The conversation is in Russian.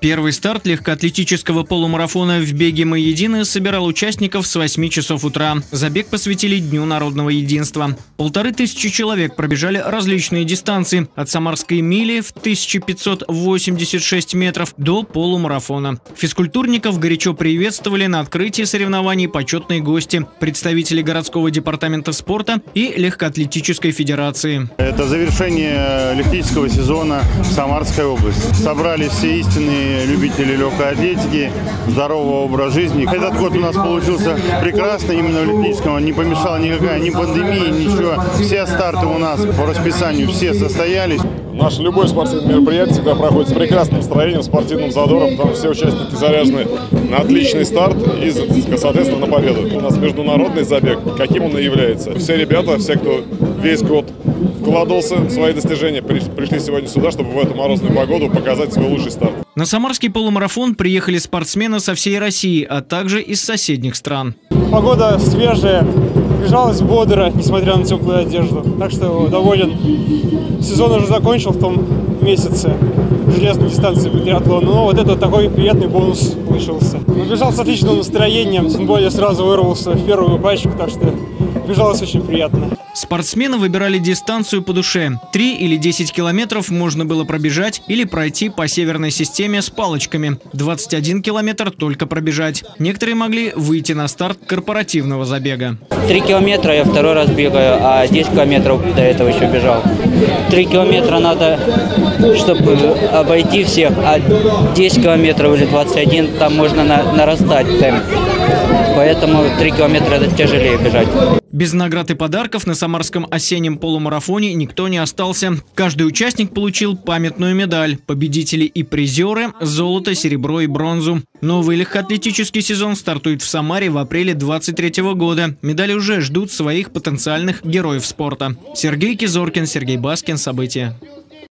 Первый старт легкоатлетического полумарафона в беге «Мы едины» собирал участников с 8 часов утра. Забег посвятили Дню народного единства. 1500 человек пробежали различные дистанции – от Самарской мили в 1586 метров до полумарафона. Физкультурников горячо приветствовали на открытии соревнований почетные гости, представители городского департамента спорта и легкоатлетической федерации. Это завершение легкоатлетического сезона в Самарской области. Собрали все истинные любители легкой атлетики, здорового образа жизни. Этот год у нас получился прекрасно, именно в летническом. Не помешала никакая ни пандемия, ничего. Все старты у нас по расписанию, все состоялись. Наше любое спортивное мероприятие всегда проходит с прекрасным настроением, спортивным задором, потому что все участники заряжены на отличный старт и, соответственно, на победу. У нас международный забег, каким он и является. Все ребята, все, кто весь год вкладывался в свои достижения, пришли сегодня сюда, чтобы в эту морозную погоду показать свой лучший старт. На Самарский полумарафон приехали спортсмены со всей России, а также из соседних стран. Погода свежая, бежалась бодро, несмотря на теплую одежду. Так что доволен. Сезон уже закончил в том месяце железной дистанции по триатлону, но вот это такой приятный бонус получился. Бежал с отличным настроением, тем более сразу вырвался в первую пачку, так что бежалось очень приятно. Спортсмены выбирали дистанцию по душе. 3 или 10 километров можно было пробежать или пройти по северной системе с палочками. 21 километр только пробежать. Некоторые могли выйти на старт корпоративного забега. 3 километра я второй раз бегаю, а 10 километров до этого еще бежал. 3 километра надо, чтобы обойти всех, а 10 километров или 21, там можно нарастать темп. Поэтому 3 километра это тяжелее бежать. Без наград и подарков на Самарском осеннем полумарафоне никто не остался. Каждый участник получил памятную медаль. Победители и призеры – золото, серебро и бронзу. Новый легкоатлетический сезон стартует в Самаре в апреле 2023 года. Медали уже ждут своих потенциальных героев спорта. Сергей Кизоркин, Сергей Баскин. События.